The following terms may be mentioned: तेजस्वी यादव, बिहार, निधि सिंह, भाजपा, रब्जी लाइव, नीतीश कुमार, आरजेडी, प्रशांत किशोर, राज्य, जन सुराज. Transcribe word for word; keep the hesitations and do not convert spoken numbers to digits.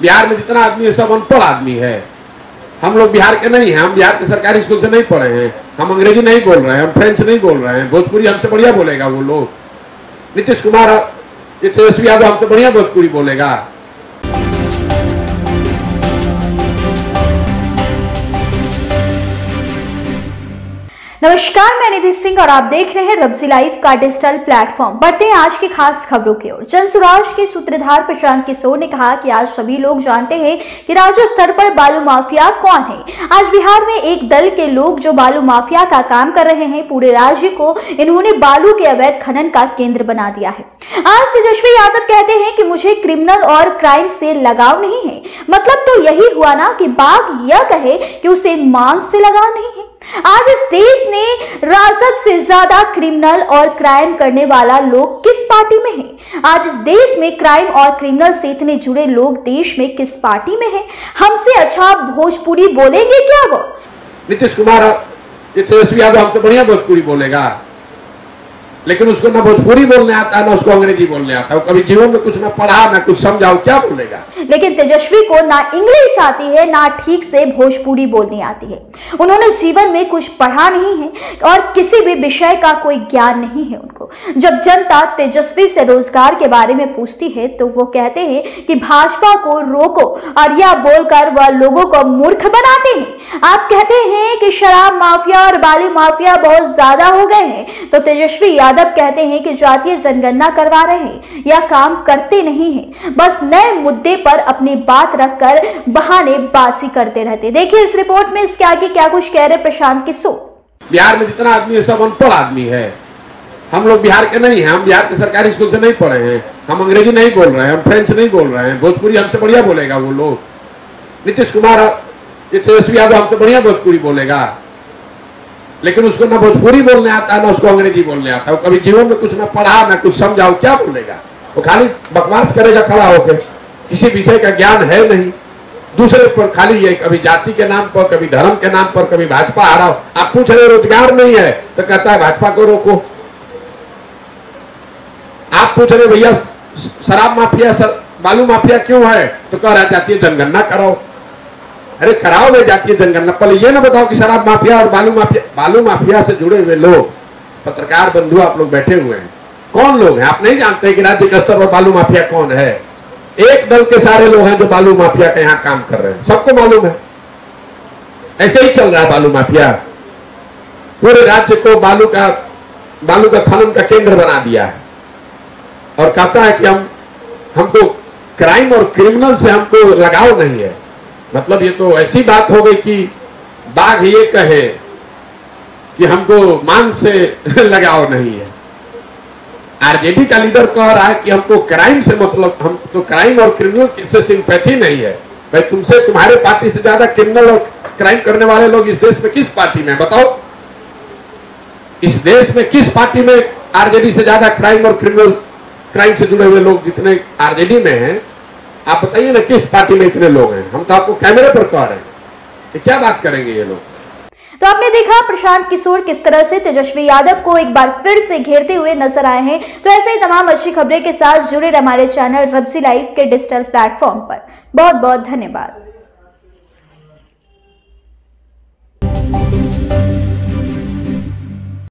बिहार में जितना आदमी है सब अनपढ़ आदमी है। हम लोग बिहार के नहीं हैं, हम बिहार के सरकारी स्कूल से नहीं पढ़े हैं, हम अंग्रेजी नहीं बोल रहे हैं, हम फ्रेंच नहीं बोल रहे हैं, भोजपुरी हमसे बढ़िया बोलेगा वो लोग। नीतीश कुमार ये तेजस्वी यादव हमसे बढ़िया भोजपुरी बोलेगा। नमस्कार, मैं निधि सिंह और आप देख रहे हैं रब्जी लाइव का डिजिटल प्लेटफॉर्म। बढ़ते हैं आज की खास खबरों की ओर। जनसुराज के सूत्रधार प्रशांत किशोर ने कहा कि आज सभी लोग जानते हैं कि राज्य स्तर पर बालू माफिया कौन है। आज बिहार में एक दल के लोग जो बालू माफिया का काम कर रहे हैं, पूरे राज्य को इन्होंने बालू के अवैध खनन का केंद्र बना दिया है। आज तेजस्वी यादव कहते हैं कि मुझे क्रिमिनल और क्राइम से लगाव नहीं है, मतलब तो यही हुआ ना कि बाघ यह कहे कि उसे मांस से लगाव नहीं है। आज इस देश ने राजद से ज्यादा क्रिमिनल और क्राइम करने वाला लोग किस पार्टी में है? आज इस देश में क्राइम और क्रिमिनल से इतने जुड़े लोग देश में किस पार्टी में है? हमसे अच्छा भोजपुरी बोलेंगे क्या वो? नीतीश कुमार ये तेजस्वी यादव हमसे बढ़िया भोजपुरी बोलेगा, लेकिन उसको ना भोजपुरी बोलने आता है ना उसको अंग्रेजी बोलने आता है। कभी जीवन में कुछ ना पढ़ा ना कुछ समझा, क्या बोलेगा? लेकिन तेजस्वी को ना इंग्लिश आती है ना ठीक से भोजपुरी बोलनी आती है। उन्होंने जीवन में कुछ पढ़ा नहीं है और किसी भी विषय का कोई ज्ञान नहीं है उनको। जब जनता तेजस्वी से रोजगार के बारे में पूछती है तो वो कहते हैं कि भाजपा को रोको, और यह बोलकर वह लोगों को मूर्ख बनाते हैं। आप कहते हैं कि शराब माफिया और बालू माफिया बहुत ज्यादा हो गए हैं, तो तेजस्वी यादव कहते हैं कि जातीय जनगणना करवा रहे हैं, यह काम करते नहीं हैं, बस नए मुद्दे पर अपनी बात रखकर बहानेबाजी करते रहते। देखिए इस रिपोर्ट में इसके आगे क्या कुछ कह रहे प्रशांत किशोर। बिहार में जितना आदमी है सब अनपढ़ आदमी है। हम लोग बिहार के नहीं हैं, हम बिहार के सरकारी स्कूल से नहीं पढ़े हैं, हम अंग्रेजी नहीं बोल रहे हैं, हम फ्रेंच नहीं बोल रहे हैं, भोजपुरी हमसे बढ़िया बोलेगा वो लोग। नीतीश कुमार ये तेजस्वी यादव हमसे बढ़िया भोजपुरी बोलेगा, लेकिन उसको ना भोजपुरी बोलने आता है ना उसको अंग्रेजी बोलने आता है। कभी जीवन में कुछ ना पढ़ा ना कुछ समझा, क्या बोलेगा? वो खाली बकवास करेगा खड़ा होकर, किसी विषय का ज्ञान है नहीं। दूसरे पर खाली ये कभी जाति के नाम पर, कभी धर्म के नाम पर, कभी भाजपा आ रहा हो। आप पूछ रहे रोजगार नहीं है तो कहता है भाजपा को रोको। आप पूछ रहे भैया शराब माफिया सर, बालू माफिया क्यों है, तो कह रहा जातीय जनगणना कराओ। अरे कराओ वे जातीय जनगणना, पहले ये ना बताओ कि शराब माफिया और बालू माफिया। बालू माफिया से जुड़े हुए लोग, पत्रकार बंधु आप लोग बैठे हुए हैं, कौन लोग हैं? आप नहीं जानते कि राज्य के स्तर पर बालू माफिया कौन है। एक दल के सारे लोग हैं जो बालू माफिया के यहाँ काम कर रहे हैं, सबको मालूम है। ऐसे ही चल रहा है बालू माफिया, पूरे राज्य को बालू का बालू का खनन का केंद्र बना दिया है। और कहता है कि हम हमको क्राइम और क्रिमिनल से हमको लगाव नहीं है, मतलब ये तो ऐसी बात हो गई कि बाघ ये कहे कि हमको मांस से लगाव नहीं है। आरजेडी का लीडर कह रहा है कि हमको क्राइम से मतलब हम तो क्राइम और क्रिमिनल से सिंपैथी नहीं है। भाई तुमसे तुम्हारे पार्टी से ज्यादा क्रिमिनल और क्राइम करने वाले लोग इस देश में किस पार्टी में, बताओ? इस देश में किस पार्टी में आरजेडी से ज्यादा क्राइम और क्रिमिनल क्राइम से जुड़े हुए लोग जितने आरजेडी में हैं, आप बताइए ना किस पार्टी में इतने लोग हैं? हम तो आपको कैमरे पर कह रहे हैं कि क्या बात करेंगे ये लोग। तो आपने देखा प्रशांत किशोर किस तरह से तेजस्वी यादव को एक बार फिर से घेरते हुए नजर आए हैं। तो ऐसे ही तमाम अच्छी खबरें के साथ जुड़े रहे हमारे चैनल रब्जी लाइव के डिजिटल प्लेटफॉर्म पर। बहुत बहुत धन्यवाद।